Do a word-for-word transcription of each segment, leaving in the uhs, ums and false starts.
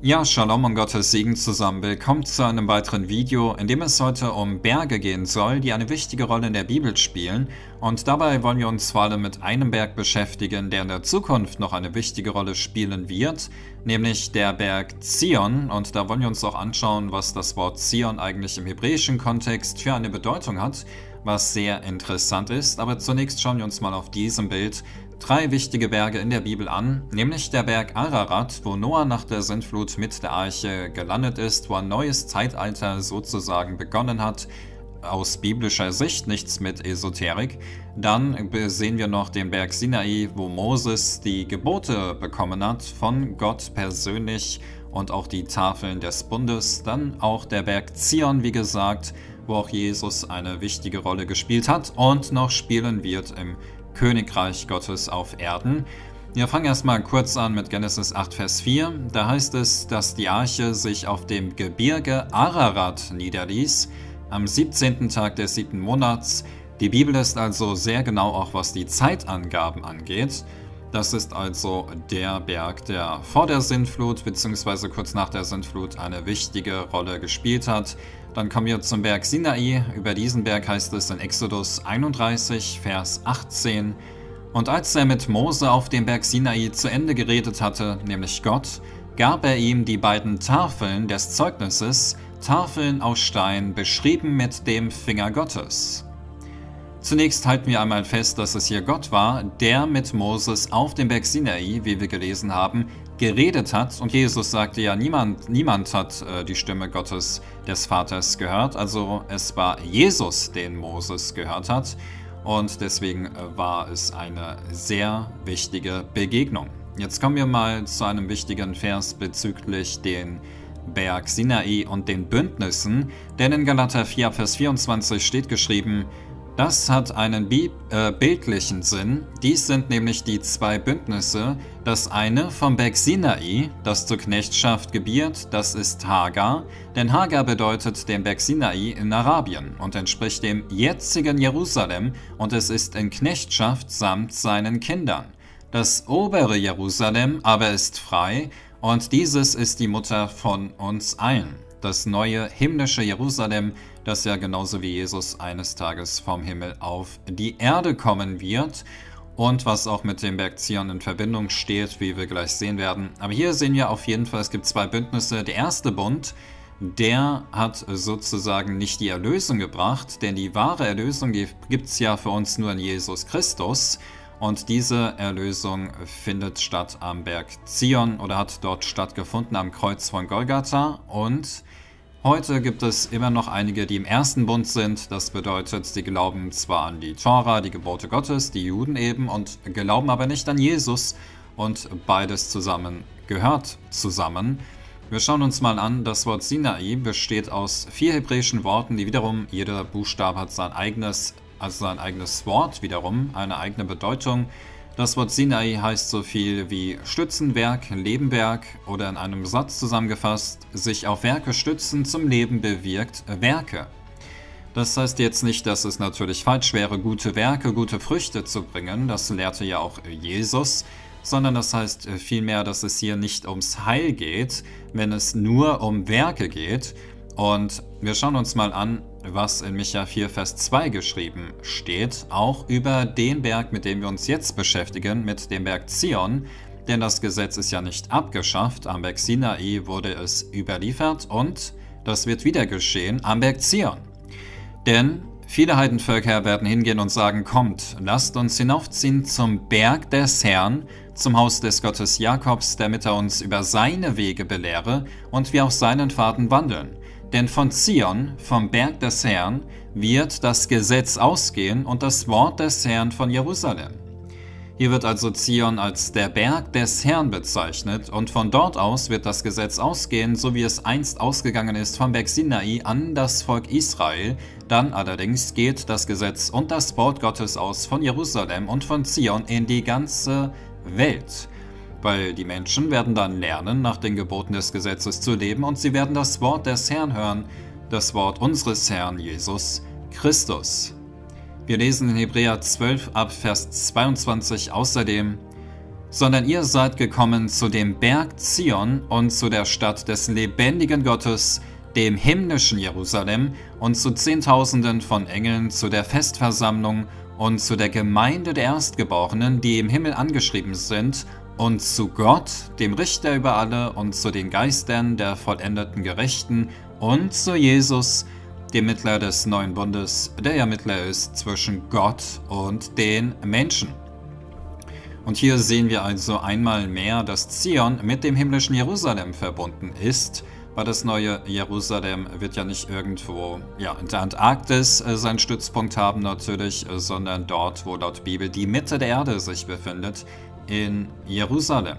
Ja, Shalom und Gottes Segen zusammen. Willkommen zu einem weiteren Video, in dem es heute um Berge gehen soll, die eine wichtige Rolle in der Bibel spielen. Und dabei wollen wir uns vor allem mit einem Berg beschäftigen, der in der Zukunft noch eine wichtige Rolle spielen wird, nämlich der Berg Zion. Und da wollen wir uns auch anschauen, was das Wort Zion eigentlich im hebräischen Kontext für eine Bedeutung hat, was sehr interessant ist. Aber zunächst schauen wir uns mal auf diesem Bild drei wichtige Berge in der Bibel an, nämlich der Berg Ararat, wo Noah nach der Sintflut mit der Arche gelandet ist, wo ein neues Zeitalter sozusagen begonnen hat, aus biblischer Sicht, nichts mit Esoterik. Dann sehen wir noch den Berg Sinai, wo Moses die Gebote bekommen hat von Gott persönlich und auch die Tafeln des Bundes. Dann auch der Berg Zion, wie gesagt, wo auch Jesus eine wichtige Rolle gespielt hat und noch spielen wird im Königreich Gottes auf Erden. Wir fangen erstmal kurz an mit Genesis acht Vers vier. Da heißt es, dass die Arche sich auf dem Gebirge Ararat niederließ, am siebzehnten Tag des siebten Monats. Die Bibel ist also sehr genau, auch was die Zeitangaben angeht. Das ist also der Berg, der vor der Sintflut bzw. kurz nach der Sintflut eine wichtige Rolle gespielt hat. Dann kommen wir zum Berg Sinai. Über diesen Berg heißt es in Exodus einunddreißig, Vers achtzehn. Und als er mit Mose auf dem Berg Sinai zu Ende geredet hatte, nämlich Gott, gab er ihm die beiden Tafeln des Zeugnisses, Tafeln aus Stein, beschrieben mit dem Finger Gottes. Zunächst halten wir einmal fest, dass es hier Gott war, der mit Moses auf dem Berg Sinai, wie wir gelesen haben, geredet hat. Und Jesus sagte ja, niemand, niemand hat äh, die Stimme Gottes des Vaters gehört. Also es war Jesus, den Moses gehört hat. Und deswegen äh, war es eine sehr wichtige Begegnung. Jetzt kommen wir mal zu einem wichtigen Vers bezüglich den Berg Sinai und den Bündnissen. Denn in Galater vier, Vers vierundzwanzig steht geschrieben, das hat einen bi- äh, bildlichen Sinn. Dies sind nämlich die zwei Bündnisse. Das eine vom Berg Sinai, das zur Knechtschaft gebiert, das ist Hagar. Denn Hagar bedeutet den Berg Sinai in Arabien und entspricht dem jetzigen Jerusalem und es ist in Knechtschaft samt seinen Kindern. Das obere Jerusalem aber ist frei und dieses ist die Mutter von uns allen. Das neue himmlische Jerusalem, das ja genauso wie Jesus eines Tages vom Himmel auf die Erde kommen wird und was auch mit dem Berg Zion in Verbindung steht, wie wir gleich sehen werden. Aber hier sehen wir auf jeden Fall, es gibt zwei Bündnisse. Der erste Bund, der hat sozusagen nicht die Erlösung gebracht, denn die wahre Erlösung gibt es ja für uns nur in Jesus Christus. Und diese Erlösung findet statt am Berg Zion oder hat dort stattgefunden am Kreuz von Golgatha. Und heute gibt es immer noch einige, die im ersten Bund sind. Das bedeutet, sie glauben zwar an die Tora, die Gebote Gottes, die Juden eben, und glauben aber nicht an Jesus. Und beides zusammen gehört zusammen. Wir schauen uns mal an, das Wort Sinai besteht aus vier hebräischen Worten, die wiederum, jeder Buchstabe hat sein eigenes Also sein eigenes Wort wiederum, eine eigene Bedeutung. Das Wort Sinai heißt so viel wie Stützenwerk, Lebenwerk oder in einem Satz zusammengefasst, sich auf Werke stützen, zum Leben bewirkt Werke. Das heißt jetzt nicht, dass es natürlich falsch wäre, gute Werke, gute Früchte zu bringen, das lehrte ja auch Jesus, sondern das heißt vielmehr, dass es hier nicht ums Heil geht, wenn es nur um Werke geht. Und wir schauen uns mal an, was in Micha vier, Vers zwei geschrieben steht, auch über den Berg, mit dem wir uns jetzt beschäftigen, mit dem Berg Zion, denn das Gesetz ist ja nicht abgeschafft, am Berg Sinai wurde es überliefert und das wird wieder geschehen am Berg Zion. Denn viele Heidenvölker werden hingehen und sagen, kommt, lasst uns hinaufziehen zum Berg des Herrn, zum Haus des Gottes Jakobs, damit er uns über seine Wege belehre und wir auf seinen Pfaden wandeln. Denn von Zion, vom Berg des Herrn, wird das Gesetz ausgehen und das Wort des Herrn von Jerusalem. Hier wird also Zion als der Berg des Herrn bezeichnet und von dort aus wird das Gesetz ausgehen, so wie es einst ausgegangen ist vom Berg Sinai an das Volk Israel. Dann allerdings geht das Gesetz und das Wort Gottes aus von Jerusalem und von Zion in die ganze Welt. Weil die Menschen werden dann lernen, nach den Geboten des Gesetzes zu leben und sie werden das Wort des Herrn hören, das Wort unseres Herrn Jesus Christus. Wir lesen in Hebräer zwölf ab Vers zweiundzwanzig außerdem, sondern ihr seid gekommen zu dem Berg Zion und zu der Stadt des lebendigen Gottes, dem himmlischen Jerusalem, und zu Zehntausenden von Engeln, zu der Festversammlung und zu der Gemeinde der Erstgeborenen, die im Himmel angeschrieben sind, und zu Gott, dem Richter über alle, und zu den Geistern der vollendeten Gerechten, und zu Jesus, dem Mittler des neuen Bundes, der ja Mittler ist zwischen Gott und den Menschen. Und hier sehen wir also einmal mehr, dass Zion mit dem himmlischen Jerusalem verbunden ist, weil das neue Jerusalem wird ja nicht irgendwo ja, in der Antarktis äh, seinen Stützpunkt haben natürlich, äh, sondern dort, wo laut Bibel die Mitte der Erde sich befindet, in Jerusalem.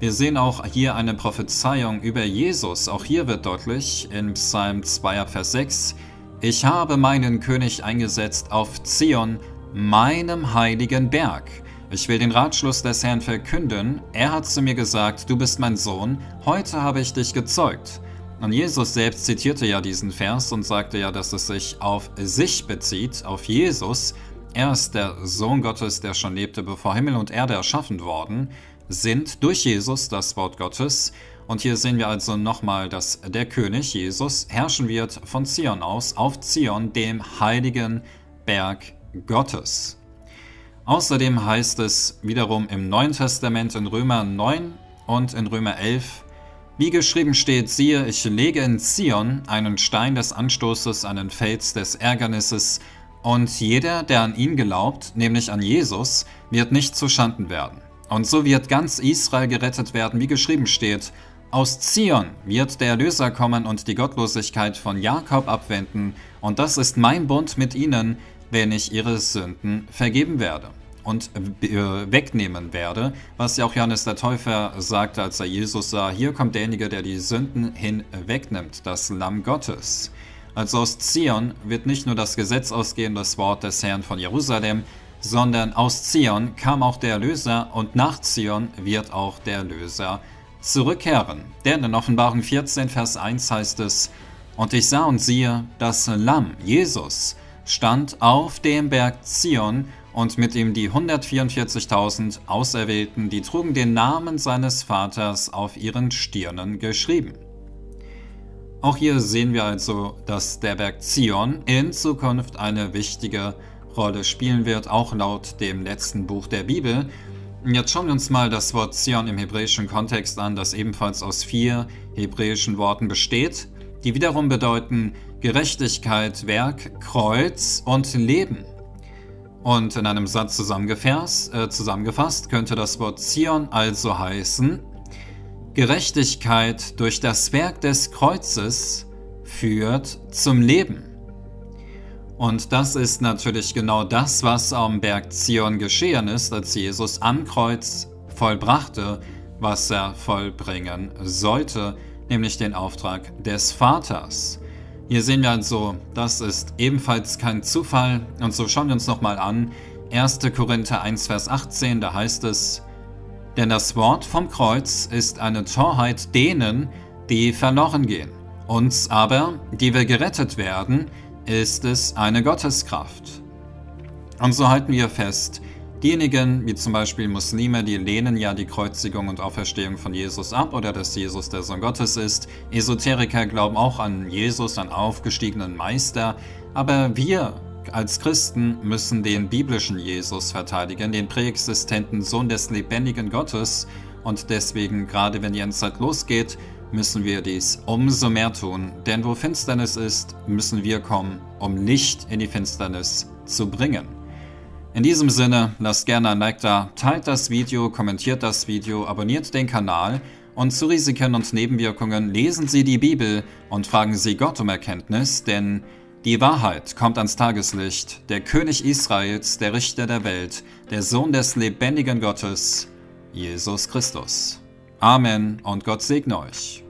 Wir sehen auch hier eine Prophezeiung über Jesus. Auch hier wird deutlich in Psalm zwei, Vers sechs, ich habe meinen König eingesetzt auf Zion, meinem heiligen Berg. Ich will den Ratschluss des Herrn verkünden. Er hat zu mir gesagt, du bist mein Sohn, heute habe ich dich gezeugt. Und Jesus selbst zitierte ja diesen Vers und sagte ja, dass es sich auf sich bezieht, auf Jesus. Er ist der Sohn Gottes, der schon lebte, bevor Himmel und Erde erschaffen worden sind, durch Jesus, das Wort Gottes. Und hier sehen wir also nochmal, dass der König Jesus herrschen wird von Zion aus, auf Zion, dem heiligen Berg Gottes. Außerdem heißt es wiederum im Neuen Testament in Römer neun und in Römer elf, wie geschrieben steht, siehe, ich lege in Zion einen Stein des Anstoßes, einen Fels des Ärgernisses, und jeder, der an ihn glaubt, nämlich an Jesus, wird nicht zuschanden werden. Und so wird ganz Israel gerettet werden, wie geschrieben steht, aus Zion wird der Erlöser kommen und die Gottlosigkeit von Jakob abwenden, und das ist mein Bund mit ihnen, wenn ich ihre Sünden vergeben werde und wegnehmen werde, was ja auch Johannes der Täufer sagte, als er Jesus sah, hier kommt derjenige, der die Sünden hinwegnimmt, das Lamm Gottes. Also aus Zion wird nicht nur das Gesetz ausgehen, das Wort des Herrn von Jerusalem, sondern aus Zion kam auch der Erlöser, und nach Zion wird auch der Erlöser zurückkehren. Denn in Offenbarung vierzehn, Vers eins heißt es, und ich sah und siehe, das Lamm, Jesus, stand auf dem Berg Zion, und mit ihm die hundertvierundvierzigtausend Auserwählten, die trugen den Namen seines Vaters auf ihren Stirnen geschrieben. Auch hier sehen wir also, dass der Berg Zion in Zukunft eine wichtige Rolle spielen wird, auch laut dem letzten Buch der Bibel. Jetzt schauen wir uns mal das Wort Zion im hebräischen Kontext an, das ebenfalls aus vier hebräischen Worten besteht, die wiederum bedeuten Gerechtigkeit, Werk, Kreuz und Leben. Und in einem Satz zusammengefasst, äh, zusammengefasst könnte das Wort Zion also heißen, Gerechtigkeit durch das Werk des Kreuzes führt zum Leben. Und das ist natürlich genau das, was am Berg Zion geschehen ist, als Jesus am Kreuz vollbrachte, was er vollbringen sollte, nämlich den Auftrag des Vaters. Hier sehen wir also, das ist ebenfalls kein Zufall, und so schauen wir uns nochmal an, erster Korinther eins, Vers achtzehn, da heißt es, denn das Wort vom Kreuz ist eine Torheit denen, die verloren gehen. Uns aber, die wir gerettet werden, ist es eine Gotteskraft. Und so halten wir fest, diejenigen, wie zum Beispiel Muslime, die lehnen ja die Kreuzigung und Auferstehung von Jesus ab oder dass Jesus der Sohn Gottes ist. Esoteriker glauben auch an Jesus, an aufgestiegenen Meister. Aber wir als Christen müssen den biblischen Jesus verteidigen, den präexistenten Sohn des lebendigen Gottes. Und deswegen, gerade wenn die Endzeit losgeht, müssen wir dies umso mehr tun. Denn wo Finsternis ist, müssen wir kommen, um Licht in die Finsternis zu bringen. In diesem Sinne, lasst gerne ein Like da, teilt das Video, kommentiert das Video, abonniert den Kanal, und zu Risiken und Nebenwirkungen lesen Sie die Bibel und fragen Sie Gott um Erkenntnis, denn die Wahrheit kommt ans Tageslicht, der König Israels, der Richter der Welt, der Sohn des lebendigen Gottes, Jesus Christus. Amen und Gott segne euch.